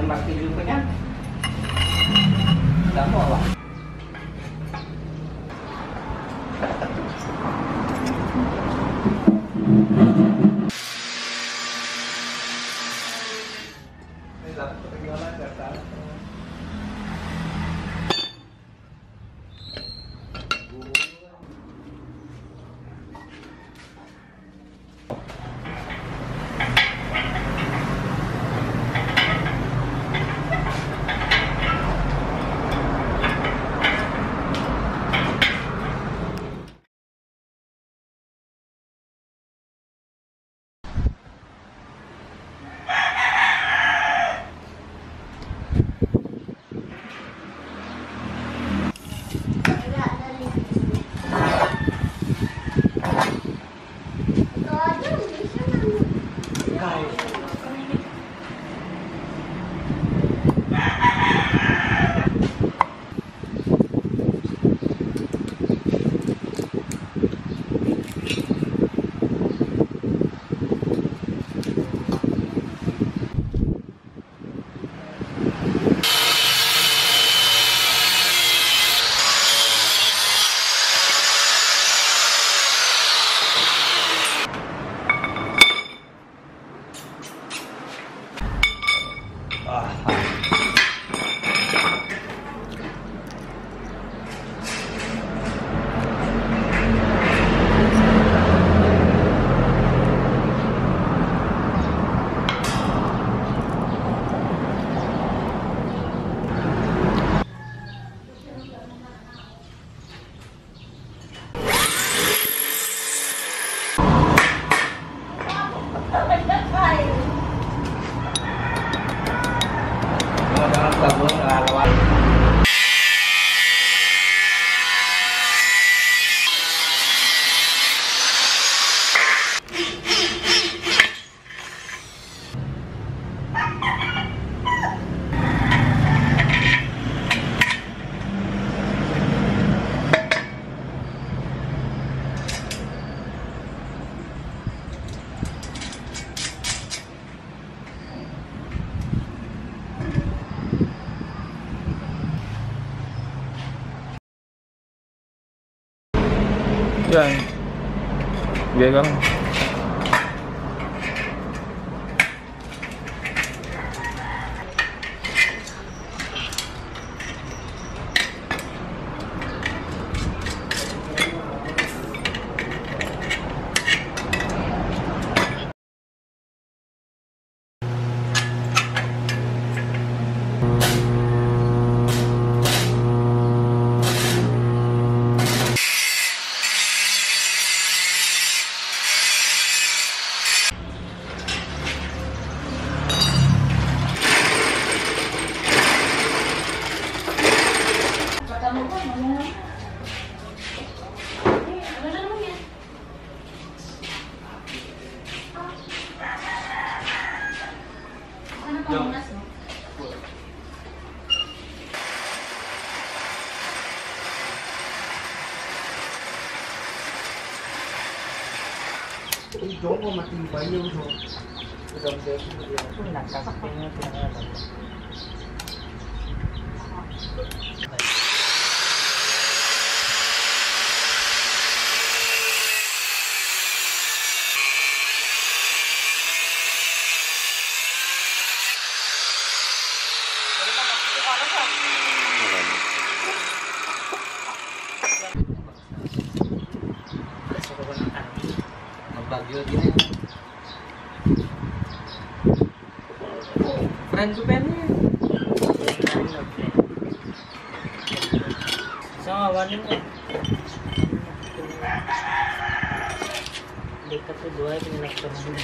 Tembak video kan? Nggak mau lah. Ghê lắm. Hijau kok makin banyak loh. Udah berarti aku nak kasihnya punya apa? Friend to friend ni. Sama awak ni. Dekat tu dua yang nak terus.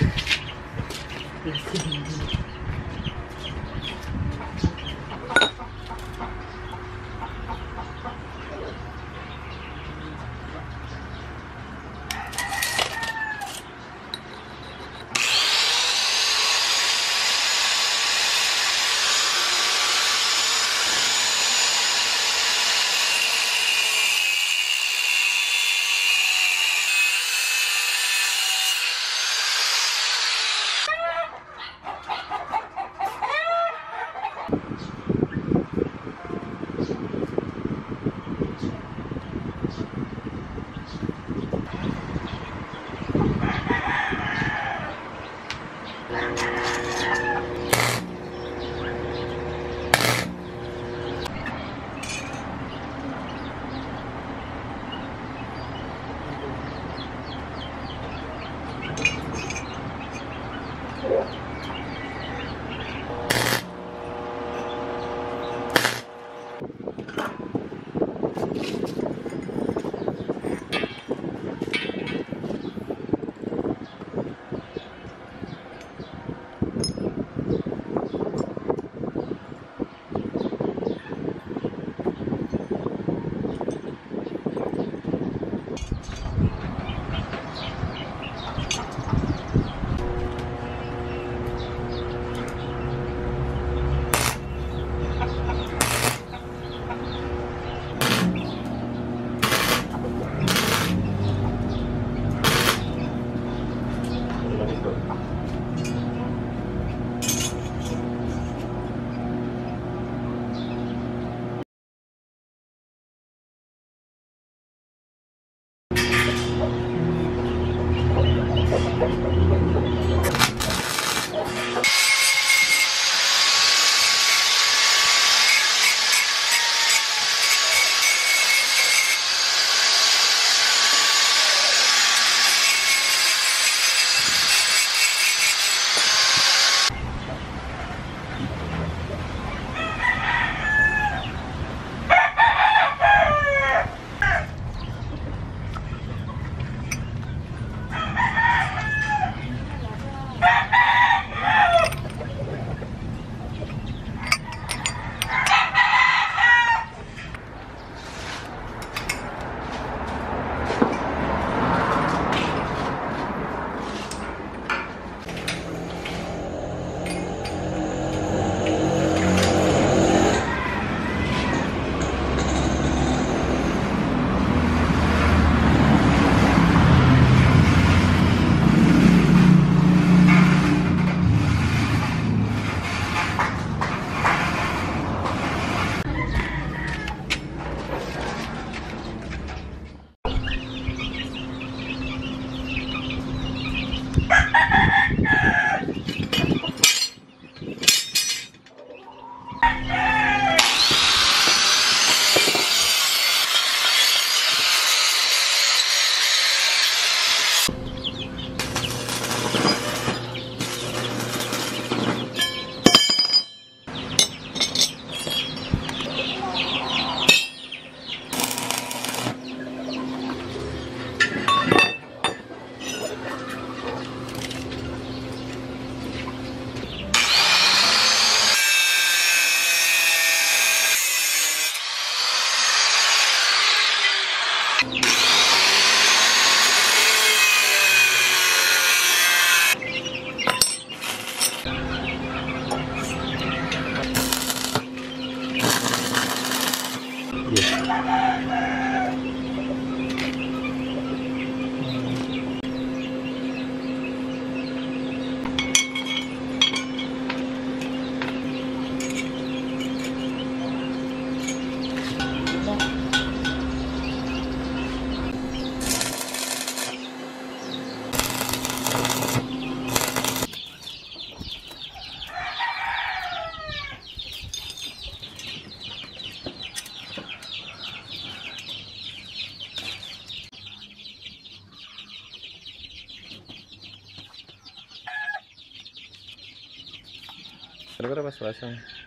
Berapa pas pasang?